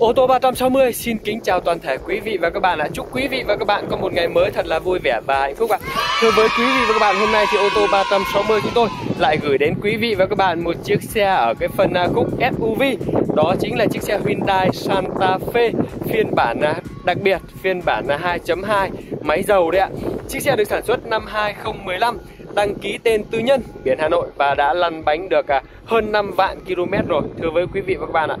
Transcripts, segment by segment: Ô tô 360 xin kính chào toàn thể quý vị và các bạn ạ. Chúc quý vị và các bạn có một ngày mới thật là vui vẻ và hạnh phúc ạ. Thưa với quý vị và các bạn, hôm nay thì ô tô 360 chúng tôi lại gửi đến quý vị và các bạn một chiếc xe ở cái phần khúc SUV. Đó chính là chiếc xe Hyundai Santa Fe phiên bản đặc biệt, phiên bản 2.2 máy dầu đấy ạ. Chiếc xe được sản xuất năm 2015, đăng ký tên tư nhân, biển Hà Nội và đã lăn bánh được hơn 5 vạn km rồi. Thưa với quý vị và các bạn ạ.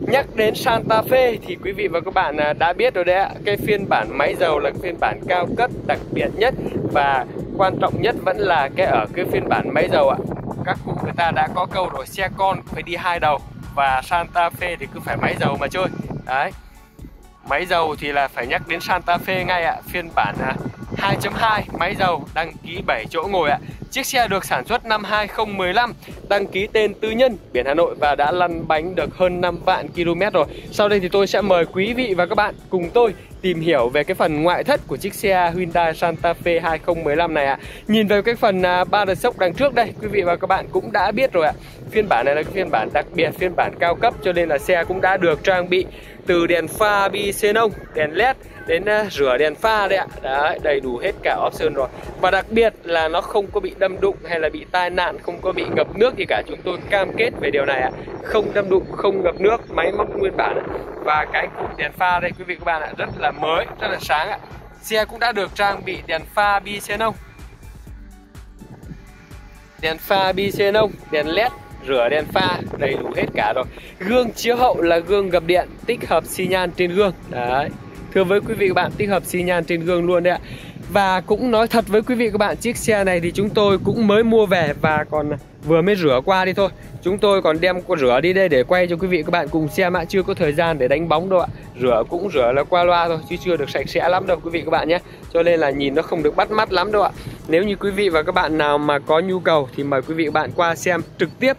Nhắc đến Santa Fe thì quý vị và các bạn đã biết rồi đấy ạ. Cái phiên bản máy dầu là phiên bản cao cấp, đặc biệt nhất và quan trọng nhất vẫn là ở cái phiên bản máy dầu ạ. Các cụ người ta đã có câu rồi, xe con phải đi hai đầu và Santa Fe thì cứ phải máy dầu mà chơi. Đấy. Máy dầu thì là phải nhắc đến Santa Fe ngay ạ, phiên bản 2.2 máy dầu, đăng ký 7 chỗ ngồi ạ. Chiếc xe được sản xuất năm 2015, đăng ký tên tư nhân, biển Hà Nội và đã lăn bánh được hơn 5 vạn km rồi. Sau đây thì tôi sẽ mời quý vị và các bạn cùng tôi tìm hiểu về cái phần ngoại thất của chiếc xe Hyundai Santa Fe 2015 này ạ. Nhìn về cái phần ba đợt sốc đằng trước đây, quý vị và các bạn cũng đã biết rồi ạ. Phiên bản này là cái phiên bản đặc biệt, phiên bản cao cấp cho nên là xe cũng đã được trang bị từ đèn pha bi xenon, đèn LED đến rửa đèn pha đấy ạ. Đấy, đầy đủ hết cả option rồi. Và đặc biệt là nó không có bị đâm đụng hay là bị tai nạn, không có bị ngập nước gì cả. Chúng tôi cam kết về điều này ạ. Không đâm đụng, không ngập nước, máy móc nguyên bản ạ. Và cái cụm đèn pha đây quý vị các bạn ạ, rất là mới, rất là sáng ạ. Xe cũng đã được trang bị đèn pha bi xenon, đèn LED, rửa đèn pha, đầy đủ hết cả rồi. Gương chiếu hậu là gương gập điện, tích hợp xi nhan trên gương. Đấy. Thưa với quý vị các bạn, tích hợp xi nhan trên gương luôn đấy ạ. Và cũng nói thật với quý vị các bạn, chiếc xe này thì chúng tôi cũng mới mua về và còn vừa mới rửa qua đi thôi. Chúng tôi còn đem rửa đi đây để quay cho quý vị các bạn cùng xem ạ. Chưa có thời gian để đánh bóng đâu ạ. Rửa cũng rửa là qua loa thôi chứ chưa được sạch sẽ lắm đâu quý vị các bạn nhé. Cho nên là nhìn nó không được bắt mắt lắm đâu ạ. Nếu như quý vị và các bạn nào mà có nhu cầu thì mời quý vị các bạn qua xem trực tiếp,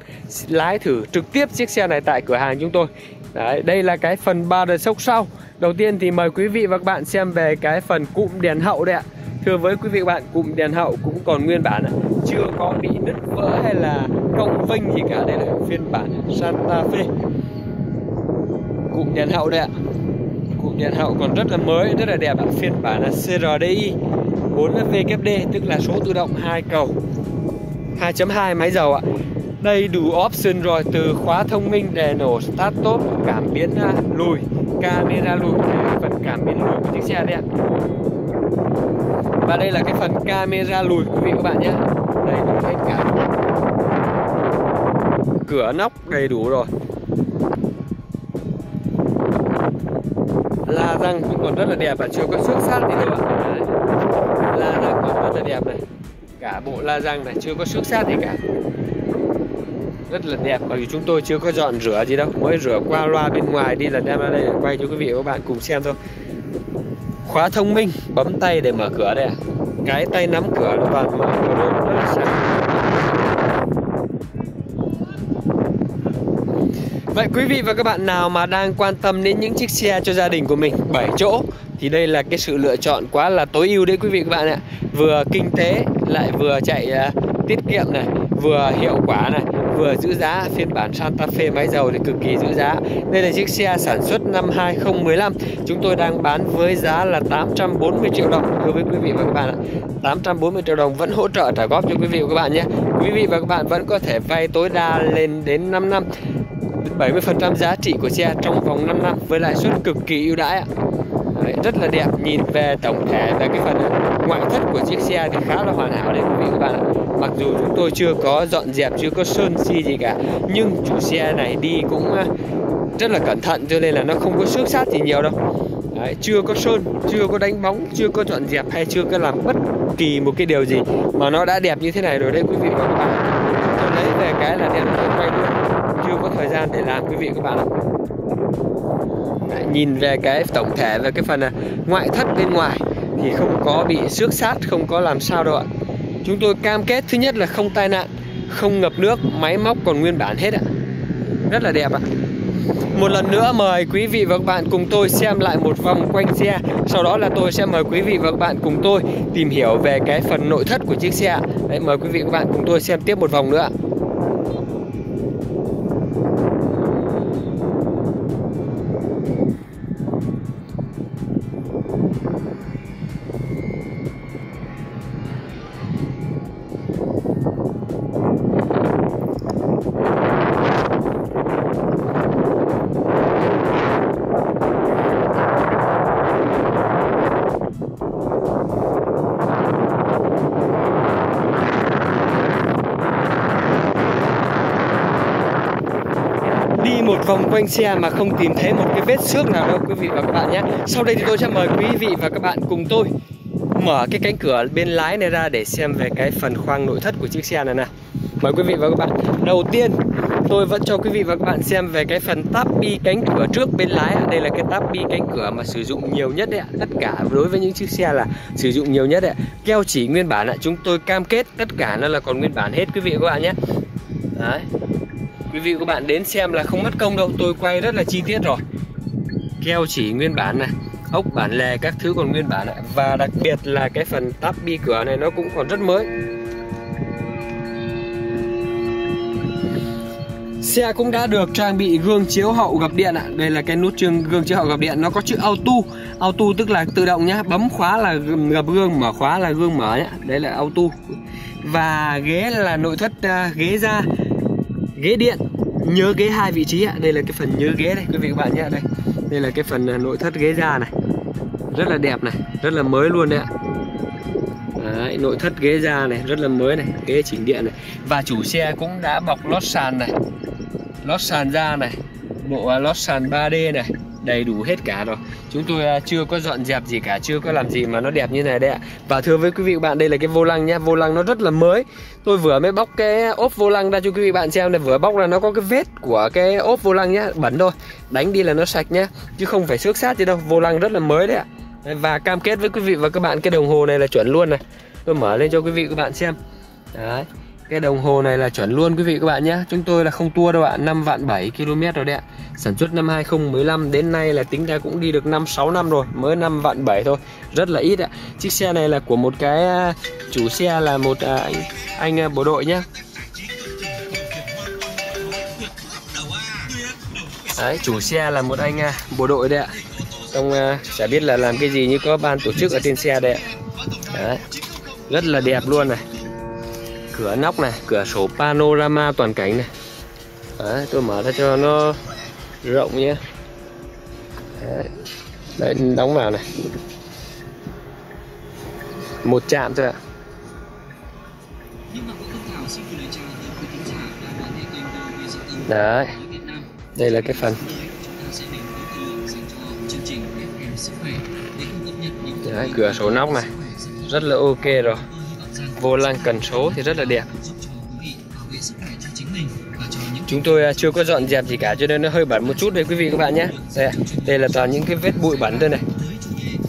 lái thử trực tiếp chiếc xe này tại cửa hàng chúng tôi. Đấy, đây là cái phần ba đợt sốc sau. Đầu tiên thì mời quý vị và các bạn xem về cái phần cụm đèn hậu đây ạ. Thưa với quý vị và các bạn, cụm đèn hậu cũng còn nguyên bản, chưa có bị nứt vỡ hay là cong vênh gì cả. Đây là phiên bản Santa Fe. Cụm đèn hậu đây ạ. Cụm đèn hậu còn rất là mới, rất là đẹp ạ. Phiên bản là CRDI 4WD, tức là số tự động 2 cầu 2.2 máy dầu ạ. Đầy đủ option rồi, từ khóa thông minh, đèn nổ, start top, cảm biến lùi, camera lùi, phần cảm biến lùi của chiếc xe đây ạ. Và đây là cái phần camera lùi quý vị các bạn nhé. Đầy đủ hết cả, cửa nóc đầy đủ rồi, la răng cũng còn rất là đẹp và chưa có xước sát gì đâu ạ. La răng còn rất là đẹp này, cả bộ la răng này chưa có xước sát gì cả, rất là đẹp. Bởi vì chúng tôi chưa có dọn rửa gì đâu, mới rửa qua loa bên ngoài đi là đem ra đây để quay cho quý vị và các bạn cùng xem thôi. Khóa thông minh, bấm tay để mở cửa đây ạ. Cái tay nắm cửa nó toàn mở cửa luôn, rất là sáng. Vậy quý vị và các bạn nào mà đang quan tâm đến những chiếc xe cho gia đình của mình 7 chỗ thì đây là cái sự lựa chọn quá là tối ưu đấy quý vị các bạn ạ. Vừa kinh tế lại vừa chạy tiết kiệm này, vừa hiệu quả này, vừa giữ giá. Phiên bản Santa Fe máy dầu thì cực kỳ giữ giá. Đây là chiếc xe sản xuất năm 2015, chúng tôi đang bán với giá là 840 triệu đồng đối với quý vị và các bạn ạ. 840 triệu đồng vẫn hỗ trợ trả góp cho quý vị và các bạn nhé. Quý vị và các bạn vẫn có thể vay tối đa lên đến 5 năm, 70% giá trị của xe trong vòng 5 năm với lãi suất cực kỳ ưu đãi ạ. Đấy, rất là đẹp. Nhìn về tổng thể về cái phần ngoại thất của chiếc xe thì khá là hoàn hảo đấy quý vị và các bạn ạ. Mặc dù chúng tôi chưa có dọn dẹp, chưa có sơn si gì cả, nhưng chủ xe này đi cũng rất là cẩn thận cho nên là nó không có xước xát gì nhiều đâu. Đấy, chưa có sơn, chưa có đánh bóng, chưa có dọn dẹp hay chưa có làm bất kỳ một cái điều gì mà nó đã đẹp như thế này rồi đấy quý vị và các bạn. Tôi lấy về cái là đẹp quay luôn, chưa có thời gian để làm quý vị các bạn ạ. Đấy, nhìn về cái tổng thể về cái phần ngoại thất bên ngoài thì không có bị xước xát, không có làm sao đâu ạ. Chúng tôi cam kết thứ nhất là không tai nạn, không ngập nước, máy móc còn nguyên bản hết ạ. Rất là đẹp ạ. Một lần nữa mời quý vị và các bạn cùng tôi xem lại một vòng quanh xe. Sau đó là tôi sẽ mời quý vị và các bạn cùng tôi tìm hiểu về cái phần nội thất của chiếc xe. Đấy, mời quý vị và các bạn cùng tôi xem tiếp một vòng nữa ạ. đi một vòng quanh xe mà không tìm thấy một cái vết xước nào đâu quý vị và các bạn nhé. Sau đây thì tôi sẽ mời quý vị và các bạn cùng tôi mở cái cánh cửa bên lái này ra để xem về cái phần khoang nội thất của chiếc xe này nè. Mời quý vị và các bạn. Đầu tiên tôi vẫn cho quý vị và các bạn xem về cái phần táp bi cánh cửa trước bên lái. Đây là cái táp bi cánh cửa mà sử dụng nhiều nhất đấy ạ. Tất cả đối với những chiếc xe là sử dụng nhiều nhất đấy ạ. Keo chỉ nguyên bản ạ, chúng tôi cam kết tất cả nó là còn nguyên bản hết quý vị và các bạn nhé. Đấy. Quý vị và các bạn đến xem là không mất công đâu, tôi quay rất là chi tiết rồi. Keo chỉ nguyên bản này, ốc bản lề các thứ còn nguyên bản này. Và đặc biệt là cái phần táp bi cửa này nó cũng còn rất mới. Xe cũng đã được trang bị gương chiếu hậu gập điện ạ. Đây là cái nút gương chiếu hậu gập điện, nó có chữ auto. Auto tức là tự động nhá, bấm khóa là gập gương, mở khóa là gương mở nhá. Đấy là auto. Và ghế là nội thất ghế da, ghế điện, nhớ ghế hai vị trí ạ. Đây là cái phần nhớ ghế đây quý vị các bạn nhé. Đây là cái phần nội thất ghế da này. Rất là đẹp này, rất là mới luôn đấy ạ. Đấy, nội thất ghế da này, rất là mới này, ghế chỉnh điện này. Và chủ xe cũng đã bọc lót sàn này, lót sàn da này, bộ lót sàn 3D này, đầy đủ hết cả rồi. Chúng tôi chưa có dọn dẹp gì cả, chưa có làm gì mà nó đẹp như này đấy ạ. Và thưa với quý vị và bạn, đây là cái vô lăng nhá, vô lăng nó rất là mới. Tôi vừa mới bóc cái ốp vô lăng ra cho quý vị bạn xem này, vừa bóc ra nó có cái vết của cái ốp vô lăng nhá, bẩn thôi. Đánh đi là nó sạch nhá, chứ không phải xước sát gì đâu, vô lăng rất là mới đấy ạ. Và cam kết với quý vị và các bạn cái đồng hồ này là chuẩn luôn này. Tôi mở lên cho quý vị các bạn xem. Đấy. Cái đồng hồ này là chuẩn luôn quý vị các bạn nhé. Chúng tôi là không tua đâu ạ, 5 vạn 7 km rồi đấy ạ. Sản xuất năm 2015 đến nay là tính ra cũng đi được 5-6 năm rồi, mới 5 vạn 7 thôi, rất là ít ạ. Chiếc xe này là của một cái chủ xe là một anh bộ đội nhé. Đấy, chủ xe là một anh bộ đội đấy ạ. Ông chả biết là làm cái gì như có ban tổ chức ở trên xe đấy ạ. Đấy, rất là đẹp luôn này. Cửa nóc này, cửa sổ panorama toàn cảnh này. Đấy, tôi mở ra cho nó rộng nhé. Đấy, đấy, đóng vào này. Một chạm thôi ạ. Đấy, đây là cái phần. Đấy, cửa sổ nóc này, rất là ok rồi. Vô lăng cần số thì rất là đẹp. Chúng tôi chưa có dọn dẹp gì cả cho nên nó hơi bẩn một chút đấy quý vị các bạn nhé. Đây là toàn những cái vết bụi bẩn thôi này.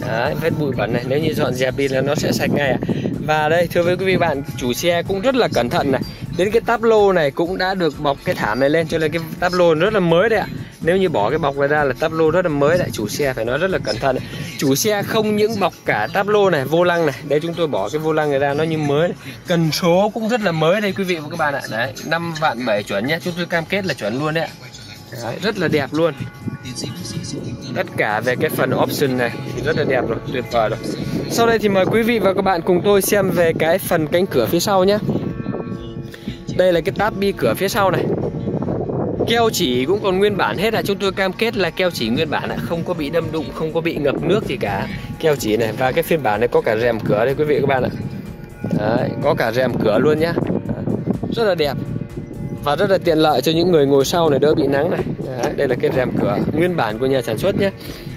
Đấy, vết bụi bẩn này, nếu như dọn dẹp đi là nó sẽ sạch ngay ạ. Và đây thưa với quý vị bạn, chủ xe cũng rất là cẩn thận này. Đến cái táp lô này cũng đã được bọc cái thảm này lên cho nên cái táp lô rất là mới đấy ạ. Nếu như bỏ cái bọc này ra là táp lô rất là mới đấy, chủ xe phải nói rất là cẩn thận. Chủ xe không những bọc cả táp lô này, vô lăng này, đây chúng tôi bỏ cái vô lăng này ra nó như mới. Cần số cũng rất là mới đây quý vị và các bạn ạ. Đấy, 5 vạn 7 chuẩn nhé, chúng tôi cam kết là chuẩn luôn đấy ạ. Đấy, rất là đẹp luôn. Tất cả về cái phần option này thì rất là đẹp rồi, tuyệt vời rồi. Sau đây thì mời quý vị và các bạn cùng tôi xem về cái phần cánh cửa phía sau nhé. Đây là cái táp bi cửa phía sau này. Keo chỉ cũng còn nguyên bản hết là chúng tôi cam kết là keo chỉ nguyên bản, không có bị đâm đụng, không có bị ngập nước gì cả. Keo chỉ này, và cái phiên bản này có cả rèm cửa đây quý vị các bạn ạ. Đấy, có cả rèm cửa luôn nhá. Rất là đẹp và rất là tiện lợi cho những người ngồi sau này đỡ bị nắng này. Đấy, đây là cái rèm cửa nguyên bản của nhà sản xuất nhé.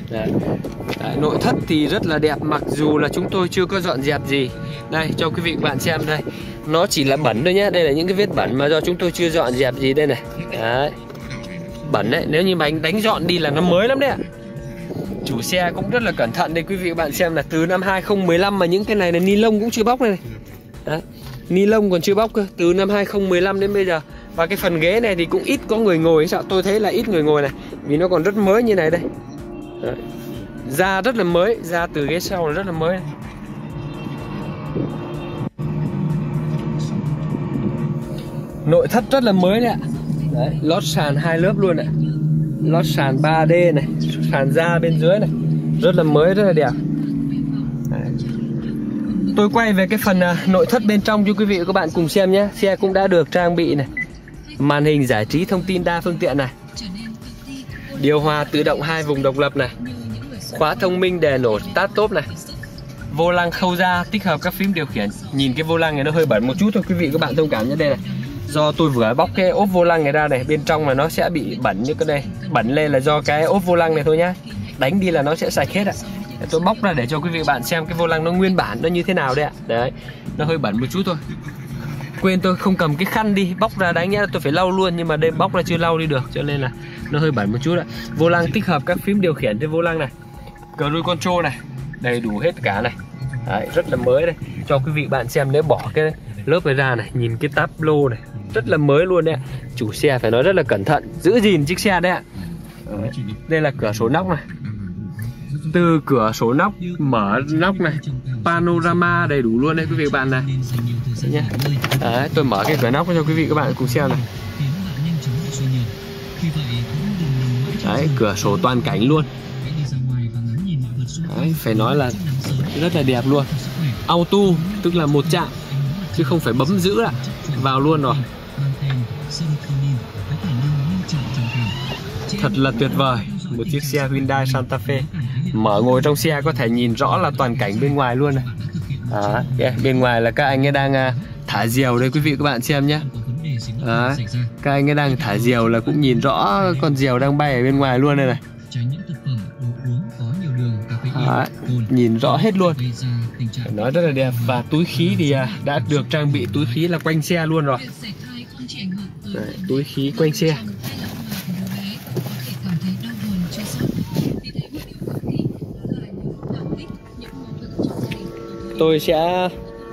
Đấy. Đấy, nội thất thì rất là đẹp, mặc dù là chúng tôi chưa có dọn dẹp gì. Đây cho quý vị các bạn xem đây, nó chỉ là bẩn thôi nhé. Đây là những cái vết bẩn mà do chúng tôi chưa dọn dẹp gì đây này. Đấy, bẩn đấy, nếu như mà anh đánh dọn đi là nó mới lắm đấy ạ. Chủ xe cũng rất là cẩn thận đây quý vị các bạn xem là từ năm 2015 mà những cái này là ni lông cũng chưa bóc này, này. Đấy, ni lông còn chưa bóc cơ, từ năm 2015 đến bây giờ. Và cái phần ghế này thì cũng ít có người ngồi, sao tôi thấy là ít người ngồi này, vì nó còn rất mới như này đây. Đấy. Da rất là mới, da từ ghế sau là rất là mới. Nội thất rất là mới đấy ạ. Đấy, lót sàn 2 lớp luôn ạ. Lót sàn 3D này, sàn da bên dưới này, rất là mới, rất là đẹp. Đấy. Tôi quay về cái phần nội thất bên trong cho quý vị và các bạn cùng xem nhé. Xe cũng đã được trang bị này, màn hình giải trí thông tin đa phương tiện này, điều hòa tự động 2 vùng độc lập này, khóa thông minh đè nổ start top này, vô lăng khâu da tích hợp các phím điều khiển. Nhìn cái vô lăng này nó hơi bẩn một chút thôi quý vị các bạn thông cảm nhé. Đây này, do tôi vừa bóc cái ốp vô lăng này ra này, bên trong mà nó sẽ bị bẩn như cái này, bẩn lên là do cái ốp vô lăng này thôi nhá, đánh đi là nó sẽ sạch hết ạ. Tôi bóc ra để cho quý vị bạn xem cái vô lăng nó nguyên bản nó như thế nào đây ạ. Đấy, nó hơi bẩn một chút thôi, quên tôi không cầm cái khăn đi, bóc ra đáng nhẽ tôi phải lau luôn nhưng mà đêm bóc ra chưa lau đi được cho nên là nó hơi bẩn một chút ạ. Vô lăng tích hợp các phím điều khiển trên vô lăng này, cruise control này, đầy đủ hết cả này. Đấy, rất là mới đây, cho quý vị bạn xem nếu bỏ cái lớp này ra này, nhìn cái táp lô này rất là mới luôn đấy ạ. Chủ xe phải nói rất là cẩn thận giữ gìn chiếc xe đấy ạ. Đây là cửa sổ nóc này, từ cửa sổ nóc mở nóc này, panorama đầy đủ luôn đấy quý vị các bạn này. Đấy, tôi mở cái cửa nóc cho quý vị các bạn cùng xem này. Đấy, cửa sổ toàn cảnh luôn. Đấy, phải nói là rất là đẹp luôn. Auto tức là một chạm chứ không phải bấm giữ ạ, vào luôn rồi. Thật là tuyệt vời, một chiếc xe Hyundai Santa Fe. Mở ngồi trong xe có thể nhìn rõ là toàn cảnh bên ngoài luôn này. À, yeah, bên ngoài là các anh ấy đang thả diều đây quý vị các bạn xem nhé. À, các anh ấy đang thả diều là cũng nhìn rõ con diều đang bay ở bên ngoài luôn đây này. À, nhìn rõ hết luôn. Nó rất là đẹp, và túi khí thì đã được trang bị túi khí là quanh xe luôn rồi. Đấy, túi khí quanh xe. Tôi sẽ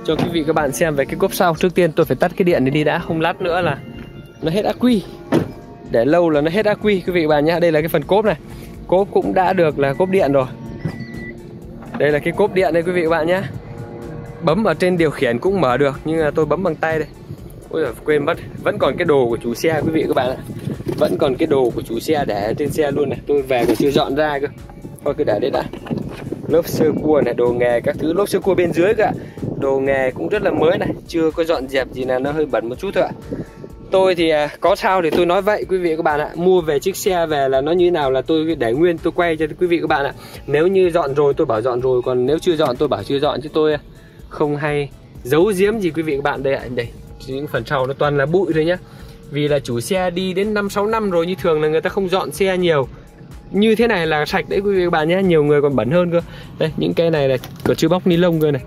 cho quý vị các bạn xem về cái cốp sau. Trước tiên tôi phải tắt cái điện này đi đã, không lát nữa là nó hết ắc quy, để lâu là nó hết ắc quy quý vị bạn nhé. Đây là cái phần cốp này, cốp cũng đã được là cốp điện rồi. Đây là cái cốp điện đây quý vị các bạn nhé. Bấm ở trên điều khiển cũng mở được, nhưng tôi bấm bằng tay đây. Ôi giời, quên mất, vẫn còn cái đồ của chủ xe quý vị các bạn ạ. Vẫn còn cái đồ của chủ xe để trên xe luôn này, tôi về còn chưa dọn ra cơ. Thôi cứ để đấy đã. Lốp sơ cua này, đồ nghề các thứ, lốp sơ cua bên dưới cả. Đồ nghề cũng rất là mới này, chưa có dọn dẹp gì, là nó hơi bẩn một chút thôi ạ. Tôi thì có sao thì tôi nói vậy quý vị các bạn ạ. Mua về chiếc xe về là nó như thế nào là tôi để nguyên, tôi quay cho quý vị các bạn ạ. Nếu như dọn rồi tôi bảo dọn rồi, còn nếu chưa dọn tôi bảo chưa dọn, chứ tôi không hay giấu giếm gì quý vị các bạn đây ạ. Đây, những phần sau nó toàn là bụi thôi nhá. Vì là chủ xe đi đến 5-6 năm rồi, như thường là người ta không dọn xe nhiều. Như thế này là sạch đấy quý vị các bạn nhé, nhiều người còn bẩn hơn cơ. Đây, những cái này là còn chưa bóc ni lông cơ này.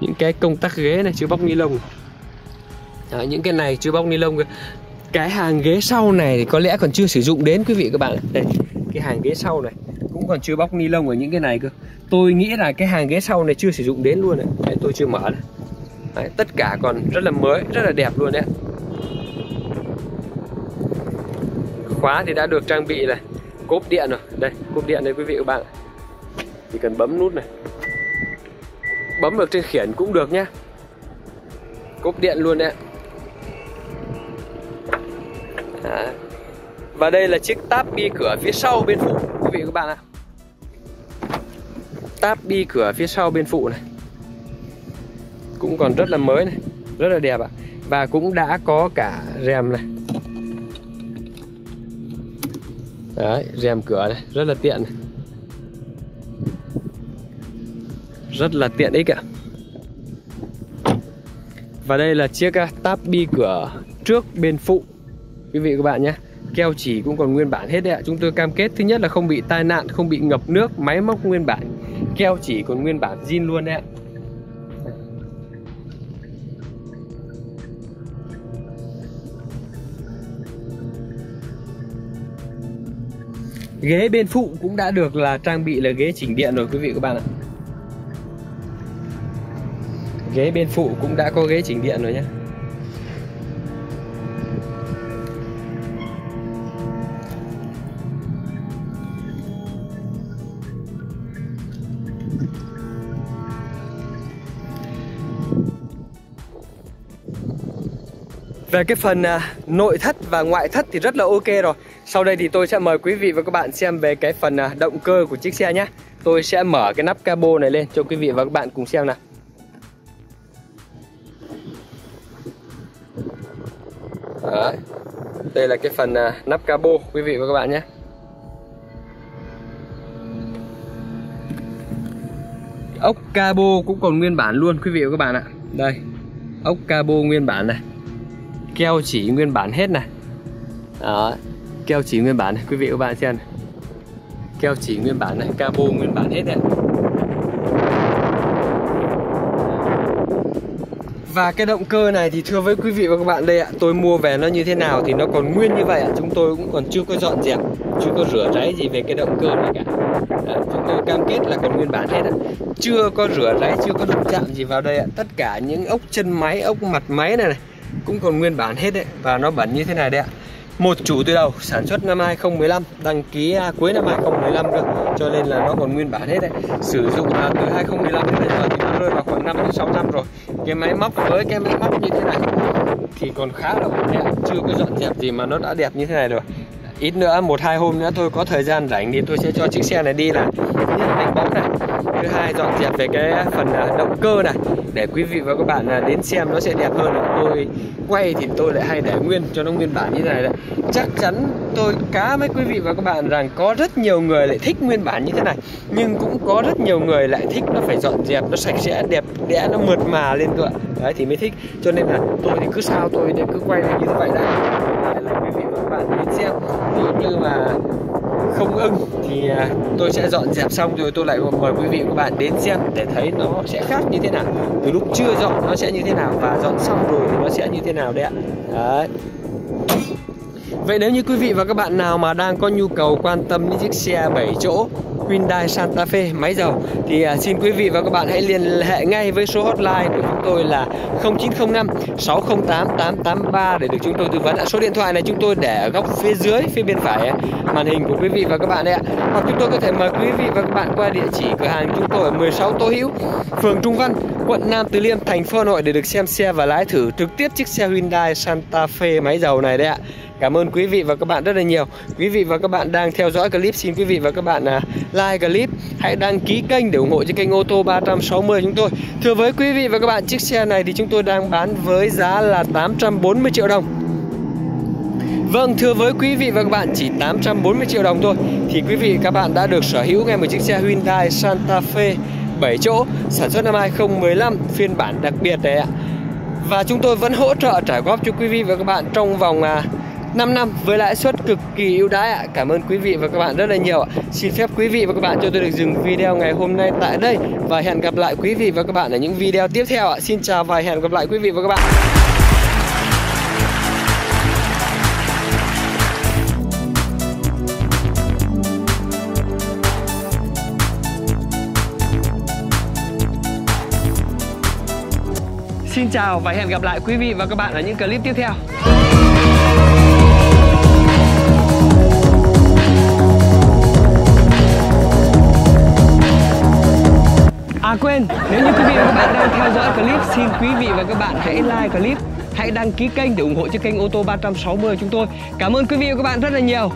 Những cái công tắc ghế này chưa bóc ni lông. Đấy, những cái này chưa bóc ni lông cơ. Cái hàng ghế sau này thì có lẽ còn chưa sử dụng đến quý vị các bạn. Đây, cái hàng ghế sau này cũng còn chưa bóc ni lông ở những cái này cơ. Tôi nghĩ là cái hàng ghế sau này chưa sử dụng đến luôn này. Đấy, tôi chưa mở này. Đấy, tất cả còn rất là mới, rất là đẹp luôn đấy. Khóa thì đã được trang bị này, cốp điện rồi. Đây, cốp điện đây quý vị các bạn. Chỉ cần bấm nút này, bấm được trên khiển cũng được nhé. Cốp điện luôn đấy. À, và đây là chiếc táp bi cửa phía sau bên phụ quý vị các bạn ạ. Táp bi cửa phía sau bên phụ này cũng còn rất là mới này, rất là đẹp ạ. Và cũng đã có cả rèm này. Đấy, rèm cửa này, rất là tiện này. Rất là tiện ích ạ. Và đây là chiếc táp bi cửa trước bên phụ quý vị các bạn nhé. Keo chỉ cũng còn nguyên bản hết đấy ạ. Chúng tôi cam kết thứ nhất là không bị tai nạn, không bị ngập nước, máy móc nguyên bản, keo chỉ còn nguyên bản zin luôn đấy ạ. Ghế bên phụ cũng đã được là trang bị là ghế chỉnh điện rồi quý vị các bạn ạ. Ghế bên phụ cũng đã có ghế chỉnh điện rồi nhé. Về cái phần nội thất và ngoại thất thì rất là ok rồi. Sau đây thì tôi sẽ mời quý vị và các bạn xem về cái phần động cơ của chiếc xe nhé. Tôi sẽ mở cái nắp cabo này lên cho quý vị và các bạn cùng xem nào. Đấy. Đây là cái phần nắp cabo quý vị và các bạn nhé. Ốc cabo cũng còn nguyên bản luôn quý vị và các bạn ạ. Đây, ốc cabo nguyên bản này. keo chỉ nguyên bản hết này. Đó, keo chỉ nguyên bản này, quý vị các bạn xem này. Keo chỉ nguyên bản này, cabo nguyên bản hết này. Và cái động cơ này thì thưa với quý vị và các bạn đây ạ, tôi mua về nó như thế nào thì nó còn nguyên như vậy ạ. Chúng tôi cũng còn chưa có dọn dẹp, chưa có rửa ráy gì về cái động cơ này cả. Đó, chúng tôi cam kết là còn nguyên bản hết ạ. Chưa có rửa ráy, chưa có đụng chạm gì vào đây ạ. Tất cả những ốc chân máy, ốc mặt máy này này cũng còn nguyên bản hết đấy. Và nó bẩn như thế này đấy ạ. Một chủ từ đầu, sản xuất năm 2015, đăng ký cuối năm 2015 cơ, cho nên là nó còn nguyên bản hết đấy. Sử dụng từ 2015 đến bây giờ thì nó rơi vào khoảng 5-6 năm rồi. Cái máy móc, với cái máy móc như thế này thì còn khá là ổn đấy, chưa có dọn dẹp gì mà nó đã đẹp như thế này rồi. Ít nữa, 1-2 hôm nữa tôi có thời gian rảnh thì tôi sẽ cho chiếc xe này đi là đánh bóng này. Thứ hai, dọn dẹp về cái phần động cơ này để quý vị và các bạn đến xem nó sẽ đẹp hơn. Tôi quay thì tôi lại hay để nguyên cho nó nguyên bản như thế này đấy. Chắc chắn tôi cá với quý vị và các bạn rằng có rất nhiều người lại thích nguyên bản như thế này, nhưng cũng có rất nhiều người lại thích nó phải dọn dẹp, nó sạch sẽ, đẹp đẽ, nó mượt mà lên cơ. Đấy thì mới thích. Cho nên là tôi thì cứ sao tôi để cứ quay như thế vậy đấy. Là quý vị và các bạn đến xem. Ví như mà không ưng thì tôi sẽ dọn dẹp xong rồi tôi lại mời quý vị và các bạn đến xem để thấy nó sẽ khác như thế nào, từ lúc chưa dọn nó sẽ như thế nào và dọn xong rồi thì nó sẽ như thế nào đấy ạ. Đấy. Vậy nếu như quý vị và các bạn nào mà đang có nhu cầu quan tâm những chiếc xe 7 chỗ Hyundai Santa Fe máy dầu thì xin quý vị và các bạn hãy liên hệ ngay với số hotline của chúng tôi là 0905 608 883 để được chúng tôi tư vấn. Số điện thoại này chúng tôi để ở góc phía dưới, phía bên phải màn hình của quý vị và các bạn đấy ạ. Hoặc chúng tôi có thể mời quý vị và các bạn qua địa chỉ cửa hàng chúng tôi ở 16 Tố Hữu, phường Trung Văn, quận Nam Từ Liêm, thành phố Hà Nội để được xem xe và lái thử trực tiếp chiếc xe Hyundai Santa Fe máy dầu này đấy ạ. Cảm ơn quý vị và các bạn rất là nhiều. Quý vị và các bạn đang theo dõi clip, xin quý vị và các bạn like clip, hãy đăng ký kênh để ủng hộ cho kênh ô tô 360 chúng tôi. Thưa với quý vị và các bạn, chiếc xe này thì chúng tôi đang bán với giá là 840 triệu đồng. Vâng, thưa với quý vị và các bạn, chỉ 840 triệu đồng thôi thì quý vị và các bạn đã được sở hữu ngay một chiếc xe Hyundai Santa Fe 7 chỗ, sản xuất năm 2015, phiên bản đặc biệt này ạ. Và chúng tôi vẫn hỗ trợ trả góp cho quý vị và các bạn trong vòng 5 năm với lãi suất cực kỳ ưu đãi ạ. Cảm ơn quý vị và các bạn rất là nhiều ạ. Xin phép quý vị và các bạn cho tôi được dừng video ngày hôm nay tại đây và hẹn gặp lại quý vị và các bạn ở những video tiếp theo ạ. Xin chào và hẹn gặp lại quý vị và các bạn. Xin chào và hẹn gặp lại quý vị và các bạn ở những clip tiếp theo. À quên, nếu như quý vị và các bạn đang theo dõi clip, xin quý vị và các bạn hãy like clip, hãy đăng ký kênh để ủng hộ cho kênh ô tô 360 chúng tôi. Cảm ơn quý vị và các bạn rất là nhiều.